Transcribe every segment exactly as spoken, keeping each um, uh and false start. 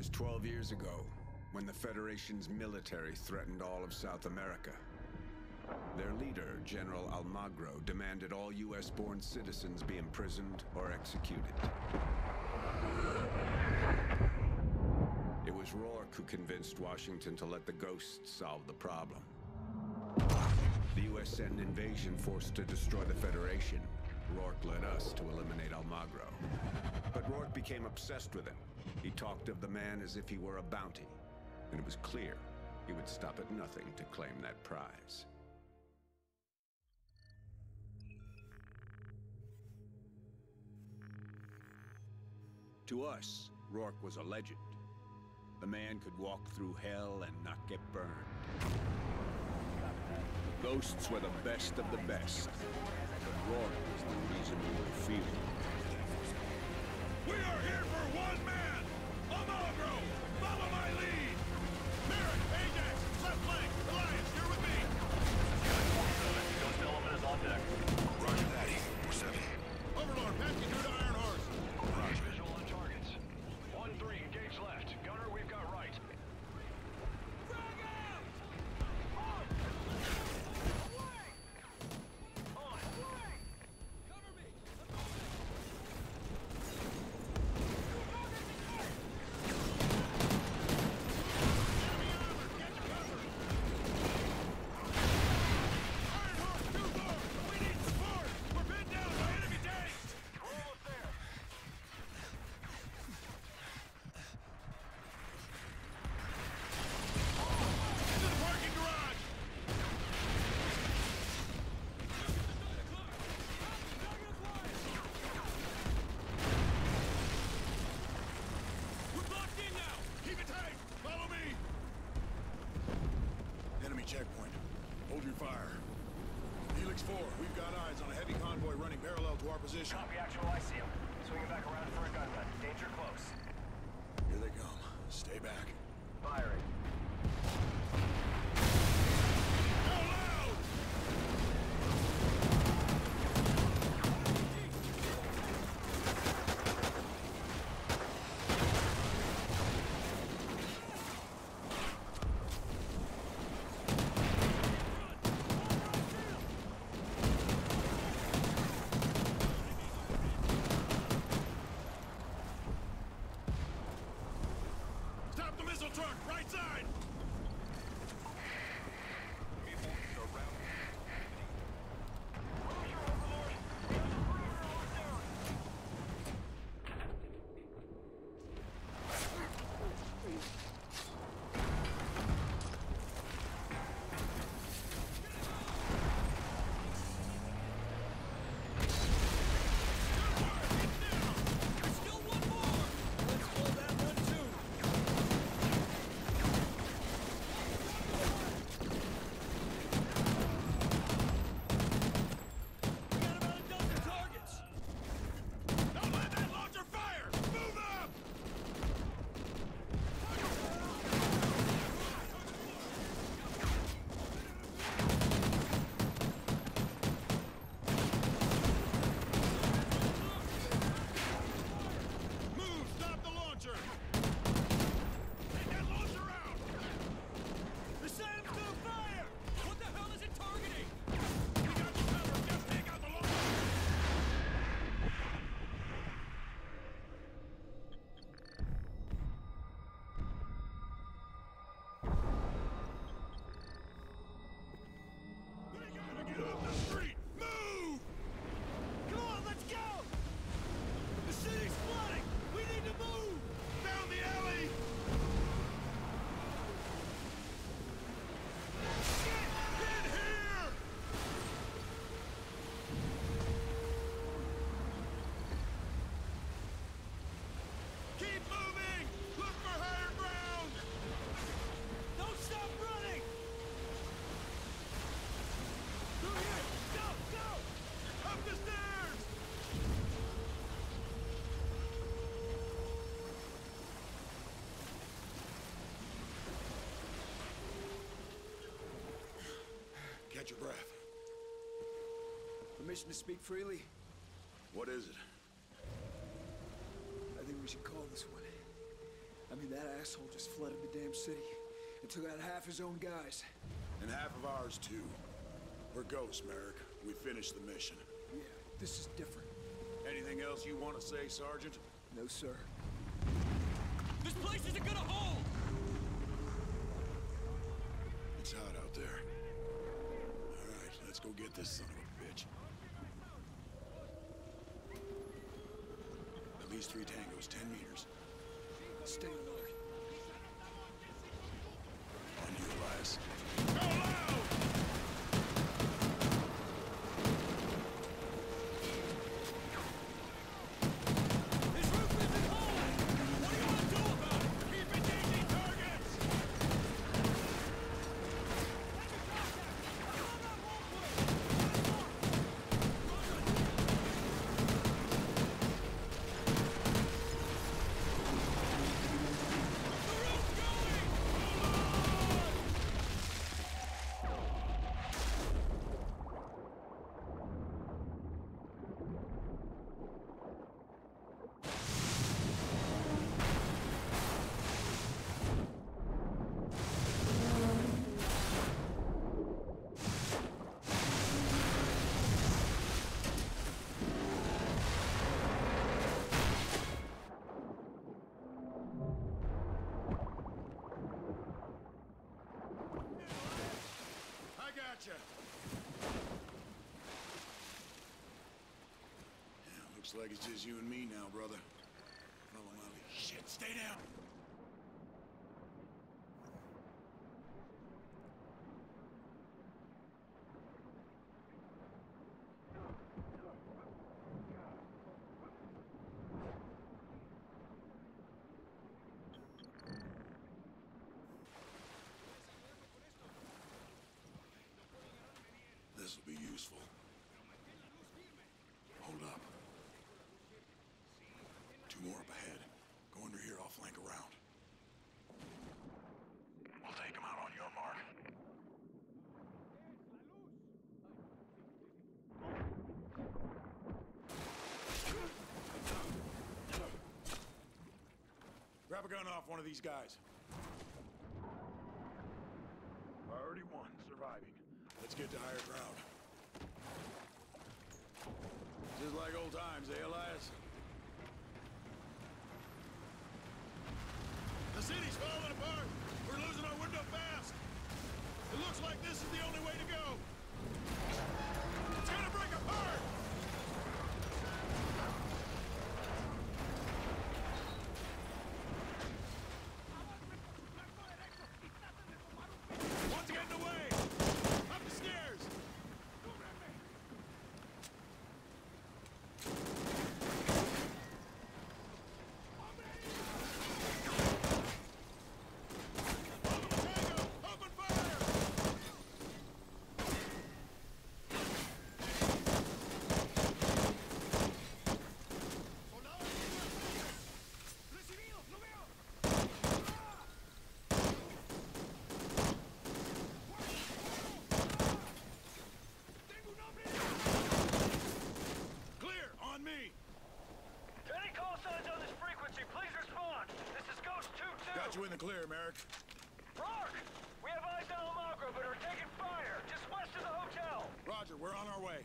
was twelve years ago, when the Federation's military threatened all of South America. Their leader, General Almagro, demanded all U S born citizens be imprisoned or executed. It was Rourke who convinced Washington to let the Ghost solve the problem. The U S sent an invasion force to destroy the Federation. Rourke led us to eliminate Almagro. But Rourke became obsessed with him. He talked of the man as if he were a bounty, and it was clear he would stop at nothing to claim that prize. To us, Rourke was a legend. The man could walk through hell and not get burned. The Ghosts were the best of the best. But Rourke was the reason we were feared. We are here for one man! Almagro! Follow my lead! Merrick, Ajax, left flank! Alliance, you're with me! Ghost element is on deck. Roger that, E four seven. Overlord, passing through to Iron Horse. Roger. Visual on targets. one three, engage left. Gunner, we've got right. Position. Copy, actual, I see him. Swinging back around for a gunfight. Danger close. Here they come. Stay back. Firing. Catch your breath. Permission to speak freely? What is it? I think we should call this one I mean, that asshole just flooded the damn city and took out half his own guys. And half of ours, too. We're Ghost, Merrick. We finished the mission. Yeah, this is different. Anything else you want to say, Sergeant? No, sir. This place isn't gonna hold! It's hot out there. All right, let's go get this son of a bitch. At least three tangos, ten meters. Stay alert. On you, Elias. Go loud! This roof isn't holding! What do you want to do about it? Keep engaging targets! Gotcha. Yeah, looks like it's just you and me now, brother. Holy moly. Shit, stay down! This will be useful. Hold up. Two more up ahead. Go under here, I'll flank around. We'll take them out on your mark. Grab a gun off one of these guys. Priority one, surviving. Let's get to higher ground. Just like old times, eh, Elias? The city's falling apart! We're losing our window fast! It looks like this is the only way to go! It's gonna break apart! You in the clear, Merrick. Rourke! We have eyes on El Marco, but are taking fire just west of the hotel. Roger, we're on our way.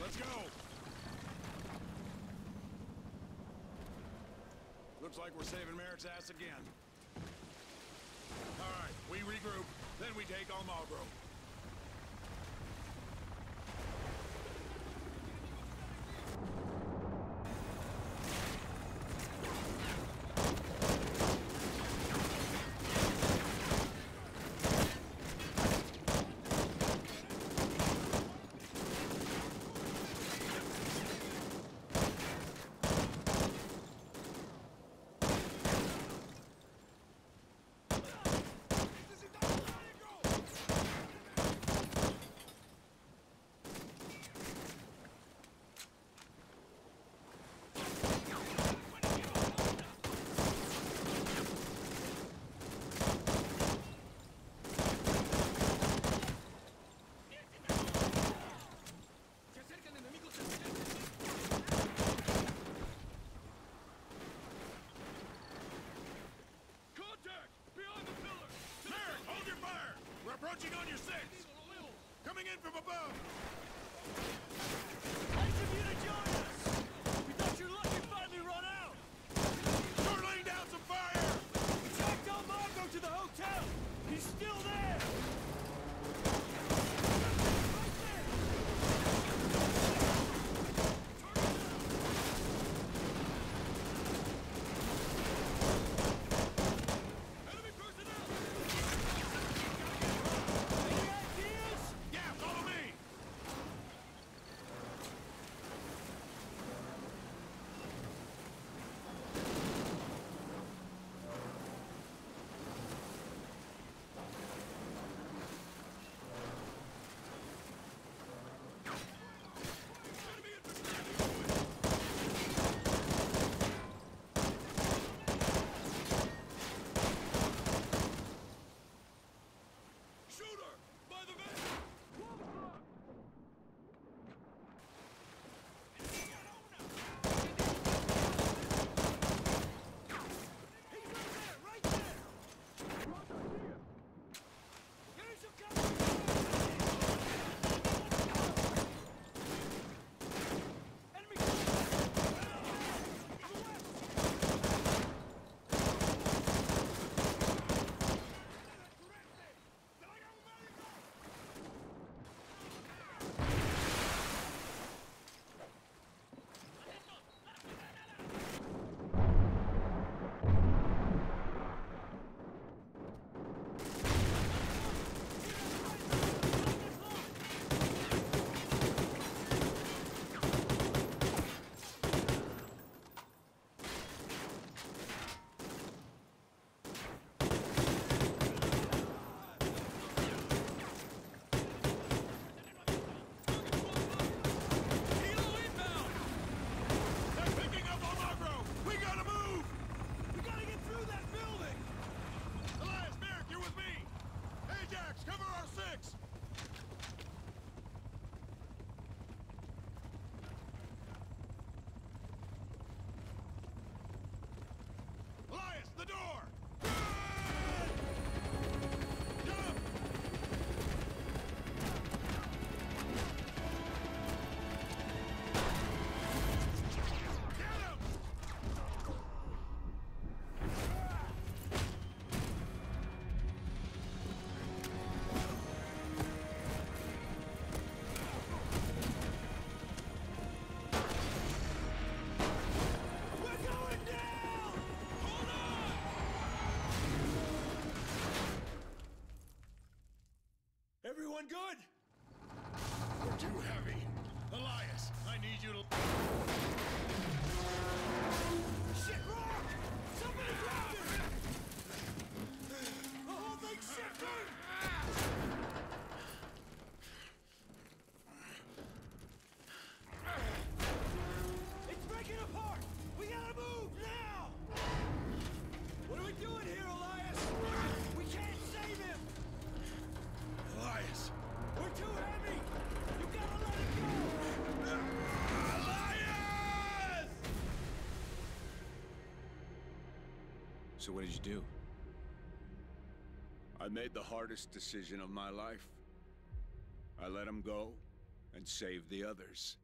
Let's go. Looks like we're saving Merrick's ass again. All right, we regroup, then we take El Marco. Approaching on your six. Coming in from above. Nice of you to join us. We thought your luck had finally run out. Start laying down some fire. We tracked El Marco to the hotel. He's still there. Everyone good? We're too heavy. Elias, I need you to... Shit, Rourke! Somebody grab him! The whole thing's shifting! It's breaking apart! We gotta move now! What are we doing here, Elias? We can't save him! Elias! We're too heavy! You gotta let it go! Elias! So what did you do? I made the hardest decision of my life. I let him go and saved the others.